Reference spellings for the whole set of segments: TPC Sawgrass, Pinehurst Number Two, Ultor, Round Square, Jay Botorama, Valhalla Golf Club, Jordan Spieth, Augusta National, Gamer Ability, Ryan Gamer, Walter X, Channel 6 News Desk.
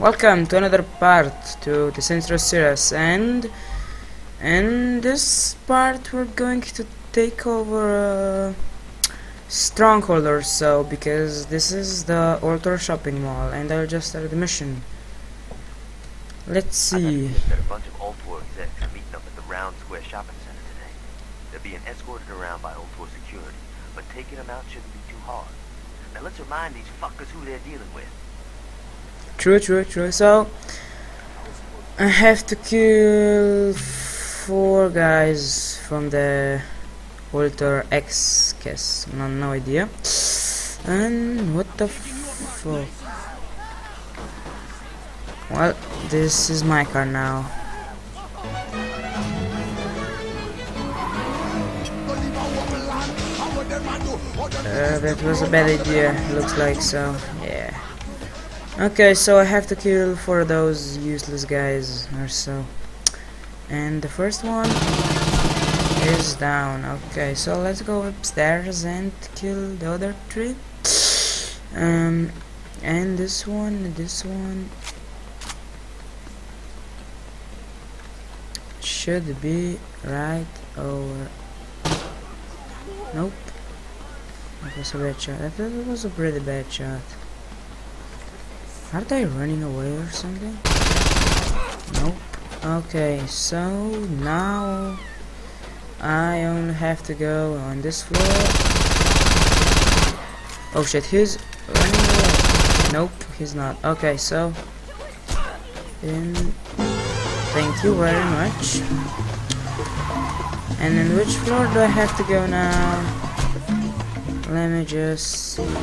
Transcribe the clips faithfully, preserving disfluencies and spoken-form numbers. Welcome to another part to the Central series, and in this part we're going to take over uh, Stronghold or so, because this is the Ultor shopping mall and I just started the mission. Let's see. I've got a bunch of Ultor execs meeting up at the Round Square shopping center today. They're being escorted around by Ultor security, but taking them out shouldn't be too hard. Now let's remind these fuckers who they're dealing with. True, true, true. So I have to kill four guys from the Walter X case. No, no idea. And what the fuck? Well, this is my car now. Uh, that was a bad idea. Looks like so. Yeah. Okay, so I have to kill four of those useless guys or so. And the first one is down. Okay, so let's go upstairs and kill the other three. Um, and this one, this one should be right over. Nope. That was a bad shot. I thought it was a pretty bad shot. Are they running away or something? Nope. Okay, so now I only have to go on this floor. Oh shit, he's running away. Nope, he's not. Okay, so in thank you very much. And in which floor do I have to go now? Let me just see.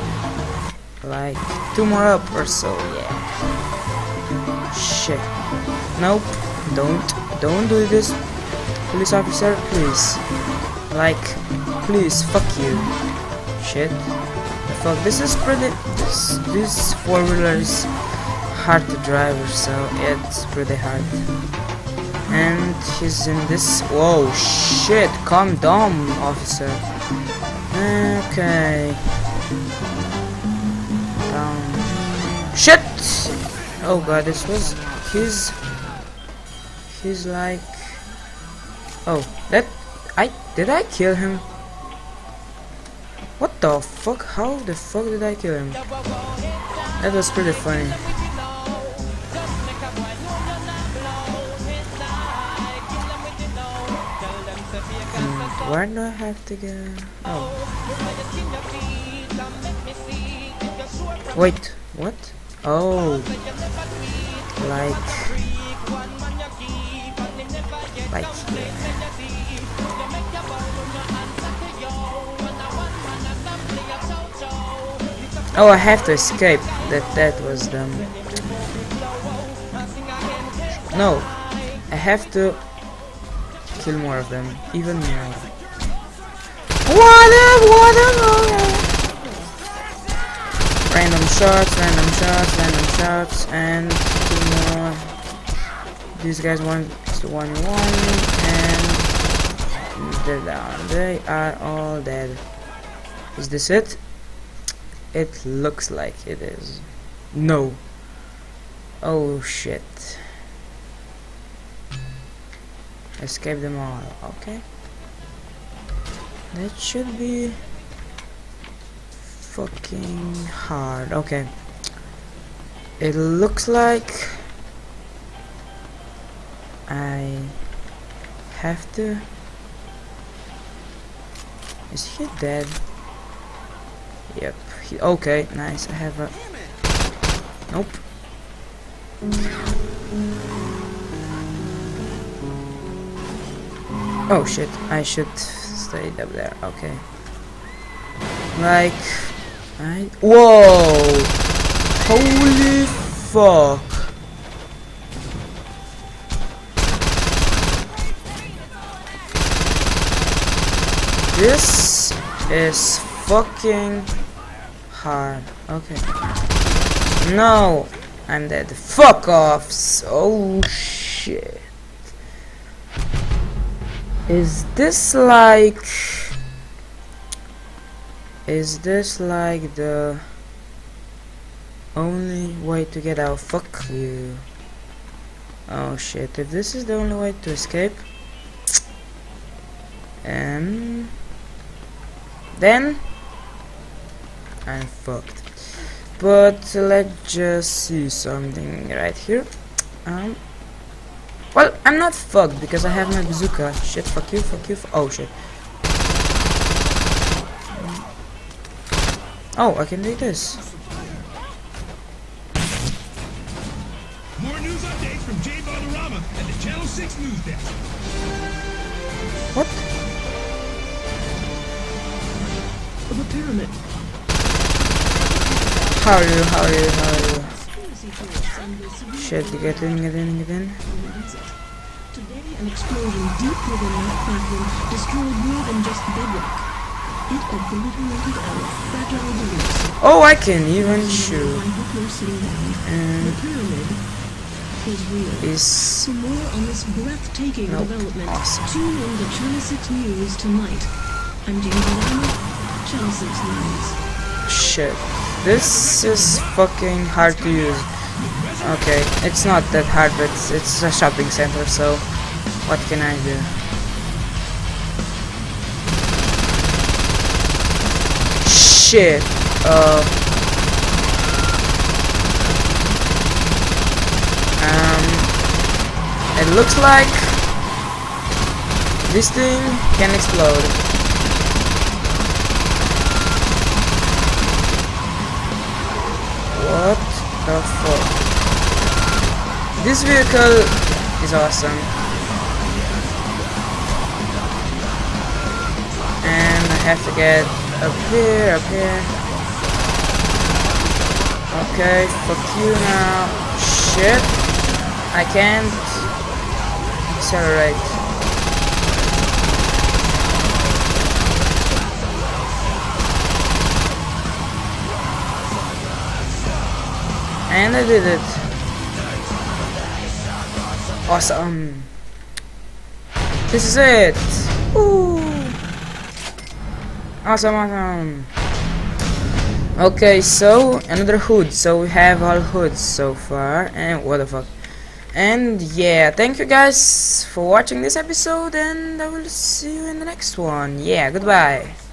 Like two more up or so, yeah. Shit. Nope. Don't. Don't do this, police officer, please. Like, please, fuck you. Shit. Fuck. This is pretty. This, this four wheeler is hard to drive, so it's pretty hard. And he's in this. Whoa, shit. Calm down, officer. Okay. Shit! Oh god, this was his. He's like. Oh, that. I. Did I kill him? What the fuck? How the fuck did I kill him? That was pretty funny. Hmm, where do I have to go? Oh. Wait, what? Oh, like, like, yeah. Oh, I have to escape. That that was dumb. No, I have to kill more of them, even more. What up? What up? Random shots, random shots, random shots, and two more. These guys want to one one, and they're down. They are all dead. Is this it? It looks like it is. No. Oh shit. Escape them all. Okay. That should be fucking hard. Okay, it looks like I have to. Is he dead? Yep. He, okay, nice. I have a. Nope. Oh shit! I should stay up there. Okay. Like. I whoa! Holy fuck! This is fucking hard. Okay. No! I'm dead. Fuck off! Oh shit. Is this like. Is this like the only way to get out. Fuck you. Oh shit, if this is the only way to escape, um, then I'm fucked. But let's just see something right here. Um, well, I'm not fucked because I have my bazooka. Shit, fuck you, fuck you, fu oh shit. Oh, I can do this. More news updates from Jay Botorama at the Channel six News Desk. What? The pyramid. How are you? How are you? How are you? Shit, you get in, get in, get in. Today, an explosion deep within our platform destroyed more than just bedrock. Oh, I can even shoot. And is for more on this breathtaking development. Tune in to Channel six News tonight. I'm Jay Botorama, Channel six News. Shit, this is fucking hard to use. Okay, it's not that hard, but it's a shopping center, so what can I do? Shit, uh, um, it looks like this thing can explode. What the fuck? This vehicle is awesome. And I have to get up here, up here. Okay, fuck you now. Shit. I can't accelerate. And I did it. Awesome. This is it. Ooh. Awesome, awesome. Okay, so another hood. So we have all hoods so far. And what the fuck. And yeah, thank you guys for watching this episode, and I will see you in the next one. Yeah, goodbye.